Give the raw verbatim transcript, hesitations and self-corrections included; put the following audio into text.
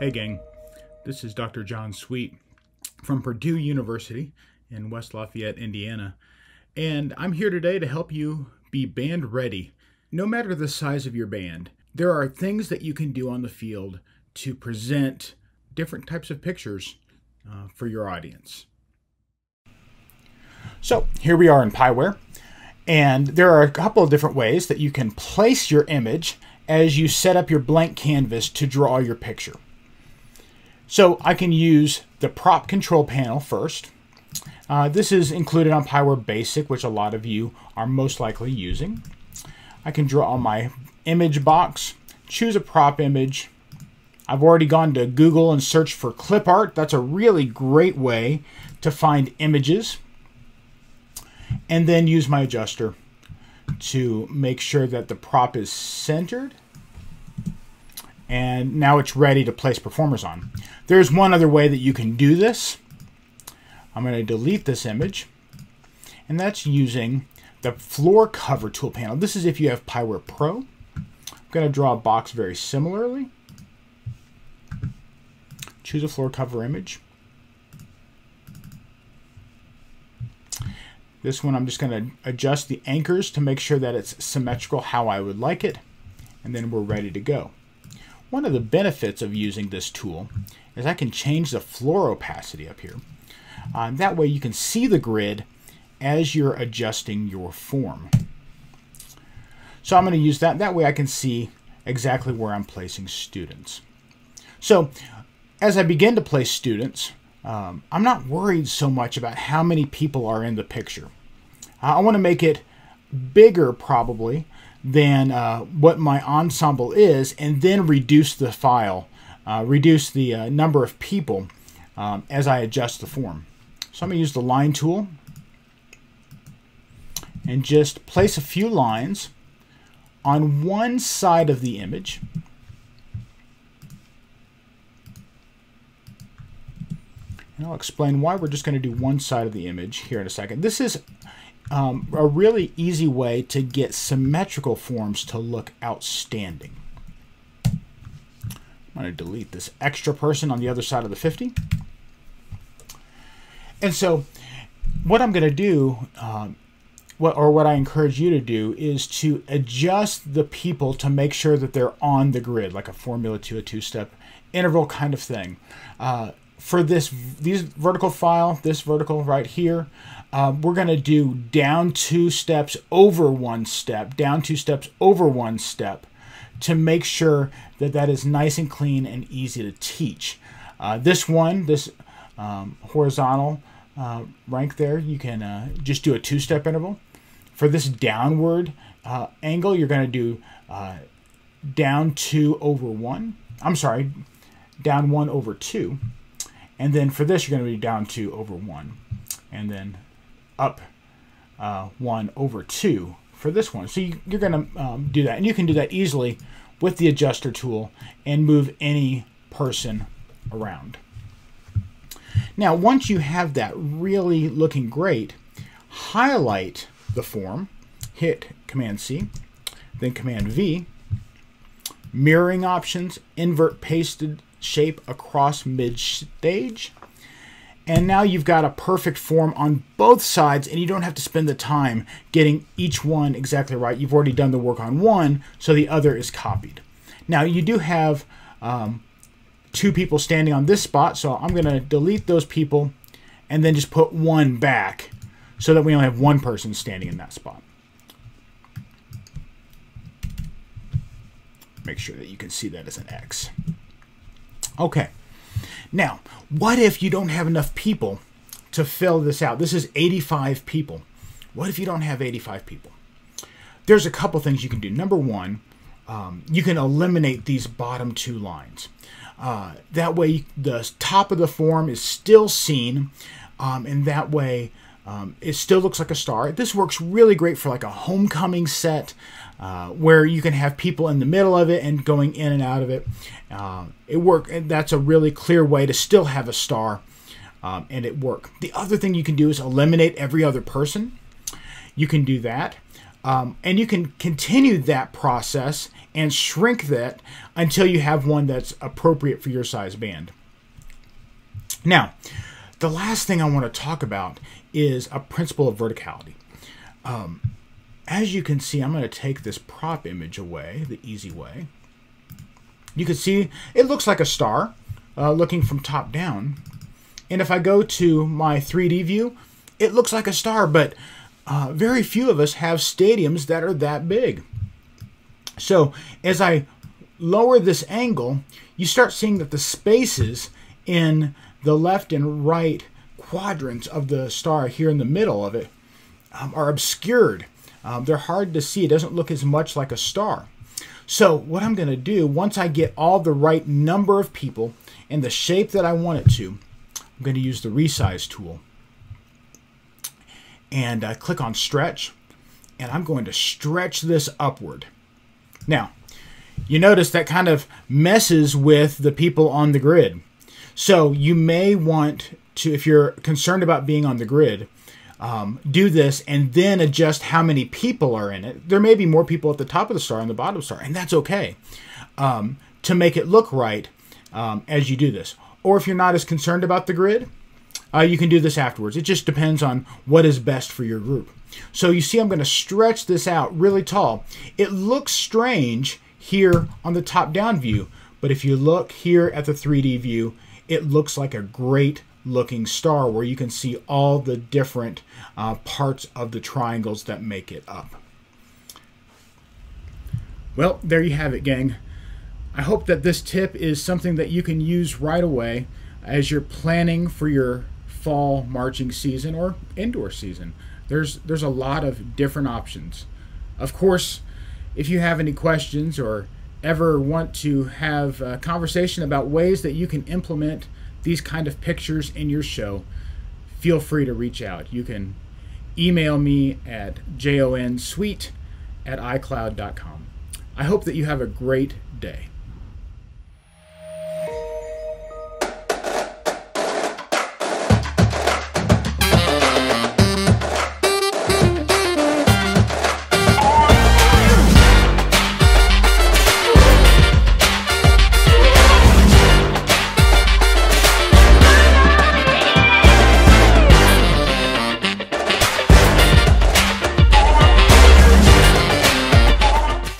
Hey gang, this is Doctor John Sweet from Purdue University in West Lafayette, Indiana, and I'm here today to help you be band ready. No matter the size of your band, there are things that you can do on the field to present different types of pictures uh, for your audience. So here we are in Pyware, and there are a couple of different ways that you can place your image as you set up your blank canvas to draw your picture. So I can use the prop control panel first. Uh, this is included on Pyware Basic, which a lot of you are most likely using. I can draw on my image box, choose a prop image. I've already gone to Google and searched for clip art. That's a really great way to find images. And then use my adjuster to make sure that the prop is centered. And now it's ready to place performers on. There's one other way that you can do this. I'm going to delete this image, and that's using the floor cover tool panel. This is if you have Pyware Pro. I'm going to draw a box very similarly. Choose a floor cover image. This one I'm just going to adjust the anchors to make sure that it's symmetrical how I would like it, and then we're ready to go. One of the benefits of using this tool is I can change the floor opacity up here. Um, that way you can see the grid as you're adjusting your form. So I'm going to use that. That way I can see exactly where I'm placing students. So as I begin to place students, um, I'm not worried so much about how many people are in the picture. I want to make it bigger probably than uh, what my ensemble is, and then reduce the file, uh, reduce the uh, number of people um, as I adjust the form. So I'm going to use the line tool and just place a few lines on one side of the image. And I'll explain why we're just going to do one side of the image here in a second. This is Um, a really easy way to get symmetrical forms to look outstanding. I'm going to delete this extra person on the other side of the fifty. And so what I'm going to do, um, what, or what I encourage you to do, is to adjust the people to make sure that they're on the grid, like a formula to a two-step interval kind of thing. Uh, For this, these vertical file, this vertical right here, uh, we're going to do down two steps over one step, down two steps over one step, to make sure that that is nice and clean and easy to teach. Uh, this one, this um, horizontal uh, rank there, you can uh, just do a two-step interval. For this downward uh, angle, you're going to do uh, down two over one. I'm sorry, down one over two. And then for this, you're going to be down two over one, and then up uh, one over two for this one. So you, you're going to um, do that. And you can do that easily with the adjuster tool and move any person around. Now, once you have that really looking great, highlight the form, hit Command C, then Command V, mirroring options, invert pasted shape across mid-stage, and now you've got a perfect form on both sides, and you don't have to spend the time getting each one exactly right. You've already done the work on one, so the other is copied. Now you do have um, two people standing on this spot, so I'm going to delete those people and then just put one back so that we only have one person standing in that spot. Make sure that you can see that as an X. Okay, now, what if you don't have enough people to fill this out? This is eighty-five people. What if you don't have eighty-five people? There's a couple things you can do. Number one, um, you can eliminate these bottom two lines. Uh, that way, the top of the form is still seen, um, and that way, um, it still looks like a star. This works really great for like a homecoming set, Uh, where you can have people in the middle of it and going in and out of it. Uh, it work, and that's a really clear way to still have a star um, and it work. The other thing you can do is eliminate every other person. You can do that. Um, and you can continue that process and shrink that until you have one that's appropriate for your size band. Now, the last thing I want to talk about is a principle of verticality. Um, as you can see, I'm going to take this prop image away the easy way. You can see it looks like a star uh, looking from top down. And if I go to my three D view, it looks like a star, but uh, very few of us have stadiums that are that big. So as I lower this angle, you start seeing that the spaces in the left and right quadrants of the star here in the middle of it um, are obscured. Um, they're hard to see. It doesn't look as much like a star. So what I'm going to do, once I get all the right number of people and the shape that I want it to, I'm going to use the resize tool. And I click on stretch, and I'm going to stretch this upward. Now, you notice that kind of messes with the people on the grid. So you may want to, if you're concerned about being on the grid, um, do this and then adjust how many people are in it. There may be more people at the top of the star and the bottom of the star, and that's okay um, to make it look right um, as you do this. Or if you're not as concerned about the grid, uh, you can do this afterwards. It just depends on what is best for your group. So you see I'm going to stretch this out really tall. It looks strange here on the top-down view, but if you look here at the three D view, it looks like a great looking star where you can see all the different uh, parts of the triangles that make it up. Well, there you have it, gang. I hope that this tip is something that you can use right away as you're planning for your fall marching season or indoor season. There's, there's a lot of different options. Of course, if you have any questions or ever want to have a conversation about ways that you can implement these kind of pictures in your show, feel free to reach out. You can email me at jonsweet at icloud dot com. I hope that you have a great day.